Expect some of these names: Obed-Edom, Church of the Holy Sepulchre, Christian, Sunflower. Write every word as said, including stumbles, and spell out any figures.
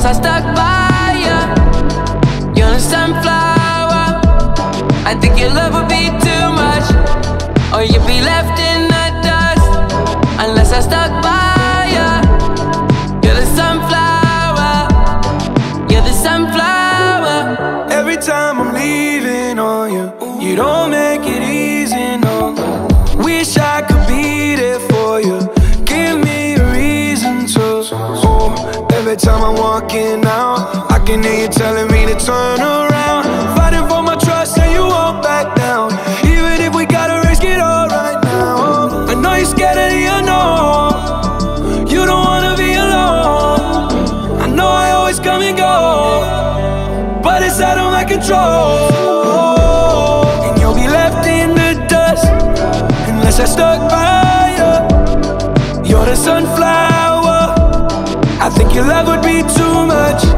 I stuck by ya. You're a sunflower. I think your love would be too much, or you'd be left in the dust. Unless I stuck by ya. You're the sunflower. You're the sunflower. Every time I'm leaving on you, you don't make it easy, no. Wish I could be there for you. Give me a reason to. Oh, every time I'm walking out, I can hear you telling me to turn around. Fighting for my trust and you won't back down. Even if we gotta risk it all right now. I know you're scared of the unknown. You don't wanna be alone. I know I always come and go, but it's out of my control. And you'll be left in the dust unless I stuck by you. You're the sunflower. I think your love would be too much.